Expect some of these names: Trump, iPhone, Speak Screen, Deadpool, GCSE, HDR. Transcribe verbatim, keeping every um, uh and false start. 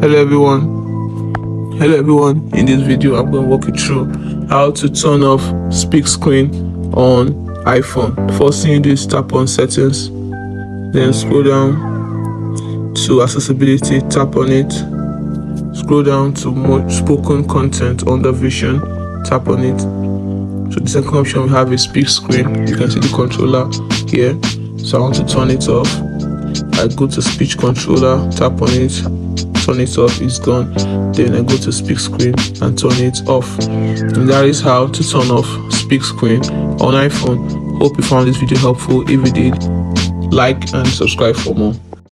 Hello everyone, hello everyone. In this video I'm going to walk you through how to turn off speak screen on iPhone. First thing you do is tap on settings, then scroll down to accessibility, tap on it, scroll down to more spoken content under vision, tap on it. So the second option we have is speak screen. You can see the controller here, so I want to turn it off. I go to speech controller, tap on it, turn it off, it's gone. Then I go to speak screen and turn it off. And that is how to turn off speak screen on iPhone. Hope you found this video helpful. If you did, like and subscribe for more.